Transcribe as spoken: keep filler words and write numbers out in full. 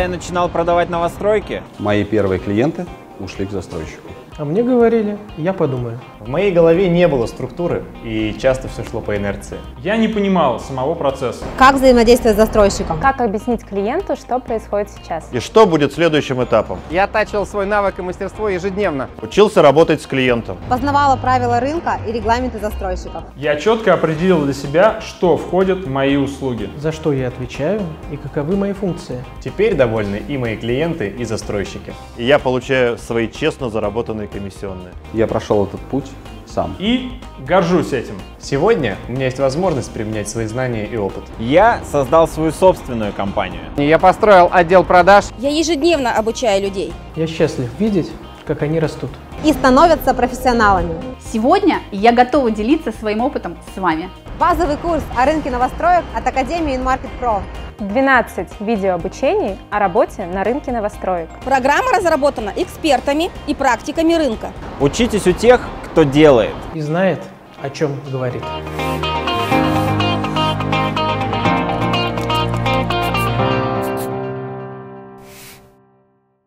когда я начинал продавать новостройки, мои первые клиенты ушли к застройщику. А мне говорили, я подумаю. В моей голове не было структуры, и часто все шло по инерции. Я не понимал самого процесса. Как взаимодействовать с застройщиком? Как объяснить клиенту, что происходит сейчас? И что будет следующим этапом? Я оттачивал свой навык и мастерство ежедневно. Учился работать с клиентом. Познавала правила рынка и регламенты застройщиков. Я четко определил для себя, что входит в мои услуги. За что я отвечаю и каковы мои функции. Теперь довольны и мои клиенты, и застройщики. И я получаю свои честно заработанные комиссионные. Я прошел этот путь сам. И горжусь этим. Сегодня у меня есть возможность применять свои знания и опыт. Я создал свою собственную компанию. Я построил отдел продаж. Я ежедневно обучаю людей. Я счастлив видеть, как они растут. И становятся профессионалами. Сегодня я готова делиться своим опытом с вами. Базовый курс о рынке новостроек от Академии Нмаркет точка ПРО. двенадцать видеообучений о работе на рынке новостроек. Программа разработана экспертами и практиками рынка. Учитесь у тех, кто делает. И знает, о чем говорит.